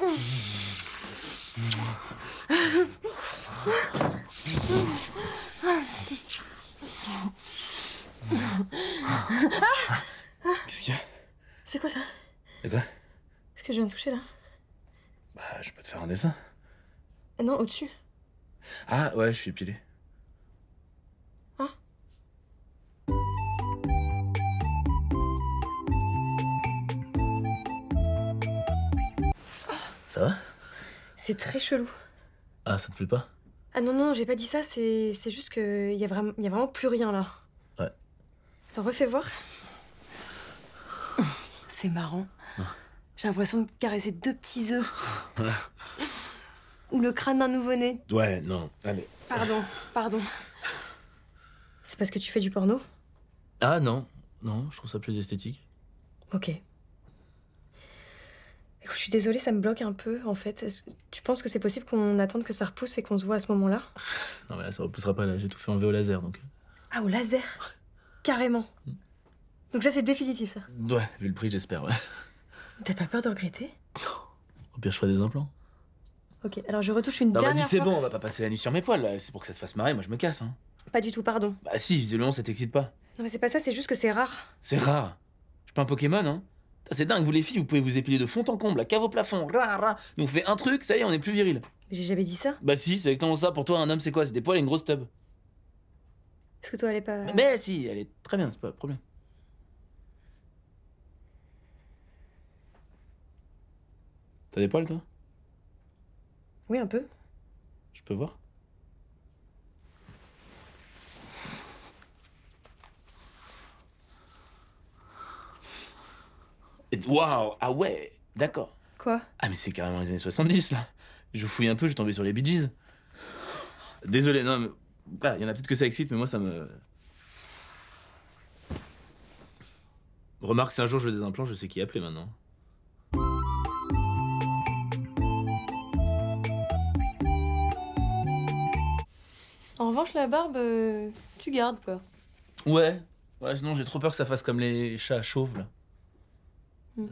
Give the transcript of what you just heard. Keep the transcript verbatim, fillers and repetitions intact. Qu'est-ce qu'il y a? C'est quoi ça? Et quoi? Ce que je viens de toucher là? Bah, je peux te faire un dessin. Non, au-dessus. Ah ouais, je suis épilé. Ça va? C'est très chelou. Ah, ça te plaît pas? Ah non, non, j'ai pas dit ça, c'est juste que y a, vra... y a vraiment plus rien là. Ouais. Attends, refais voir. C'est marrant. Ah. J'ai l'impression de caresser deux petits œufs. Ou le crâne d'un nouveau-né. Ouais, non, allez. Pardon, pardon. C'est parce que tu fais du porno? Ah non, non, je trouve ça plus esthétique. Ok. Écoute, je suis désolée, ça me bloque un peu, en fait. Tu penses que c'est possible qu'on attende que ça repousse et qu'on se voit à ce moment-là? Non, mais là, ça repoussera pas, là. J'ai tout fait enlever au laser, donc... Ah, au laser? Carrément. Mmh. Donc ça, c'est définitif, ça? Ouais, vu le prix, j'espère, ouais. T'as pas peur de regretter? Non. Au pire, je ferai des implants. Ok, alors je retouche une non, dernière bah, si fois... Non, vas-y, c'est bon, on va pas passer la nuit sur mes poils, là. C'est pour que ça te fasse marrer, moi, je me casse, hein. Pas du tout, pardon. Bah si, visiblement, ça t'excite pas. Non, mais c'est pas ça, c'est juste que c'est rare. C'est rare? Je suis pas un Pokémon, hein. C'est dingue, vous les filles, vous pouvez vous épiler de fond en comble, la cave au plafond, ra ra. Nous on fait un truc, ça y est, on est plus viril. J'ai jamais dit ça. Bah si, c'est exactement ça. Pour toi, un homme, c'est quoi? C'est des poils et une grosse tub. Est-ce que toi, elle est pas... Mais, mais si, elle est très bien, c'est pas un problème. T'as des poils, toi? Oui, un peu. Je peux voir? Waouh, ah ouais, d'accord. Quoi? Ah mais c'est carrément les années soixante-dix là. Je fouille un peu, je suis tombé sur les Bee Gees. Désolé, non mais... Ah, y en a peut-être que ça excite, mais moi ça me... Remarque, si un jour je veux des implants, je sais qui appeler maintenant. En revanche, la barbe, euh, tu gardes quoi. Ouais, ouais, sinon j'ai trop peur que ça fasse comme les chats chauves là. Mm.